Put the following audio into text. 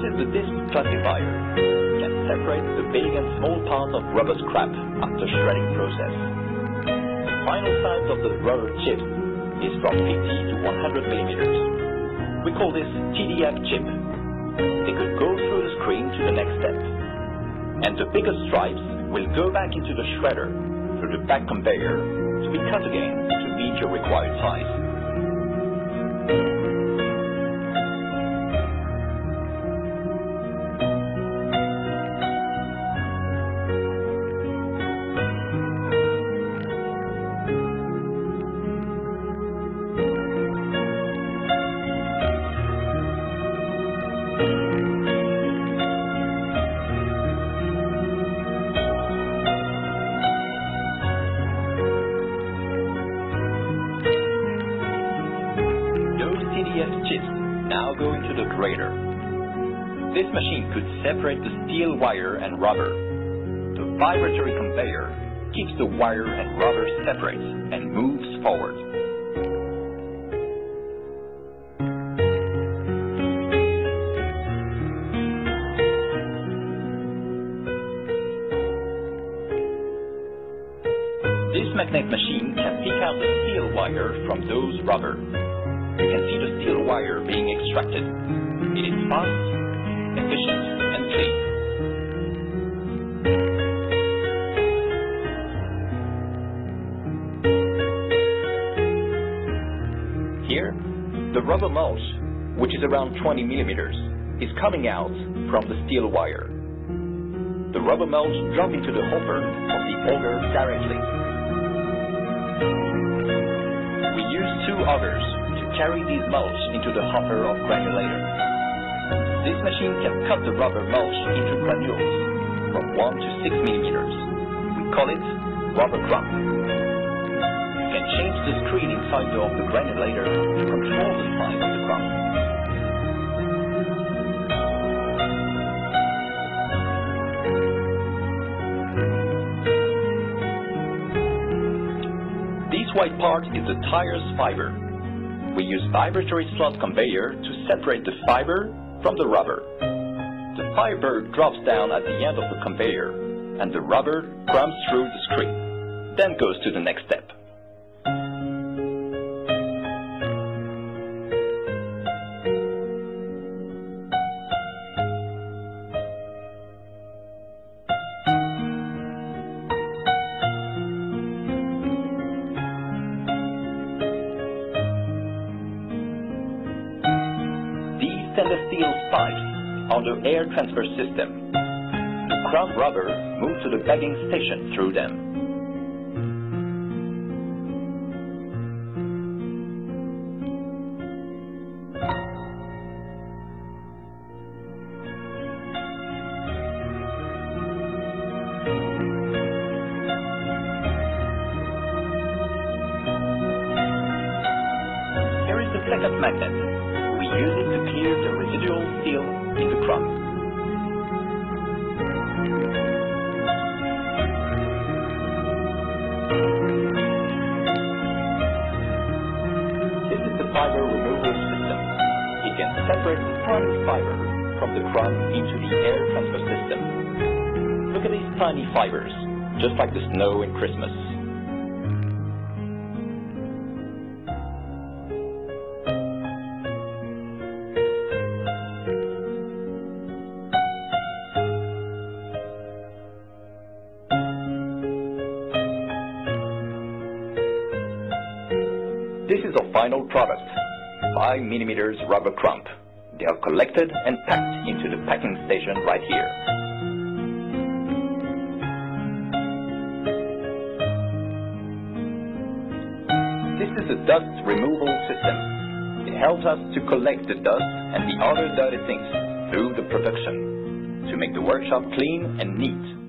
devices with this classifier can separate the big and small parts of rubber scrap after shredding process. The final size of the rubber chip is from 50 to 100 millimeters. We call this TDF chip. It could go through the screen to the next step. And the bigger stripes will go back into the shredder through the back conveyor to be cut again to meet your required size. Now go into the grater. This machine could separate the steel wire and rubber. The vibratory conveyor keeps the wire and rubber separate and moves forward. This magnet machine can pick out the steel wire from those rubber. You can see the steel wire being extracted. It is fast, efficient, and clean. Here, the rubber mulch, which is around 20 millimeters, is coming out from the steel wire. The rubber mulch drops into the hopper of the auger directly. We use two augers to carry these mulch into the hopper of granulator. This machine can cut the rubber mulch into granules from 1 to 6 millimeters. We call it rubber crop. You can change the screen inside of the granulator to control the size of the crop. This white part is the tire's fiber. We use vibratory slot conveyor to separate the fiber from the rubber. The fiber drops down at the end of the conveyor, and the rubber crumbs through the screen, then goes to the next step. Stainless steel pipes on the air transfer system. The crumb rubber moves to the bagging station through them. Here is the second magnet. We use it to clear the residual steel in the crop. This is the fiber removal system. It can separate the product fiber from the crop into the air transfer system. Look at these tiny fibers, just like the snow in Christmas. This is our final product, 5 millimeters rubber crump. They are collected and packed into the packing station right here. This is the dust removal system. It helps us to collect the dust and the other dirty things through the production to make the workshop clean and neat.